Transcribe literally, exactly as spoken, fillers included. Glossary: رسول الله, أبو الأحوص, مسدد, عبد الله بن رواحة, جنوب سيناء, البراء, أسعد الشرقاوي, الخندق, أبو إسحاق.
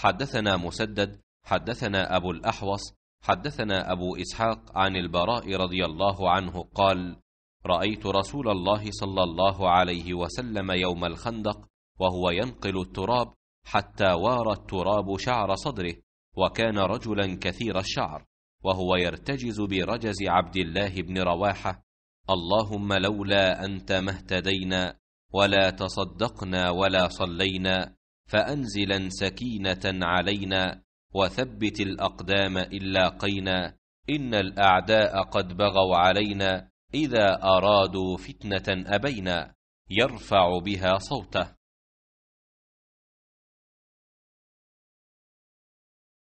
حدثنا مسدد حدثنا أبو الأحوص حدثنا أبو إسحاق عن البراء رضي الله عنه قال: رأيت رسول الله صلى الله عليه وسلم يوم الخندق وهو ينقل التراب حتى وار التراب شعر صدره، وكان رجلا كثير الشعر، وهو يرتجز برجز عبد الله بن رواحة: اللهم لولا أنت ما اهتدينا ولا تصدقنا ولا صلينا، فأنزلا سكينة علينا وثبت الأقدام إلا قينا، إن الأعداء قد بغوا علينا إذا أرادوا فتنة أبينا، يرفع بها صوته.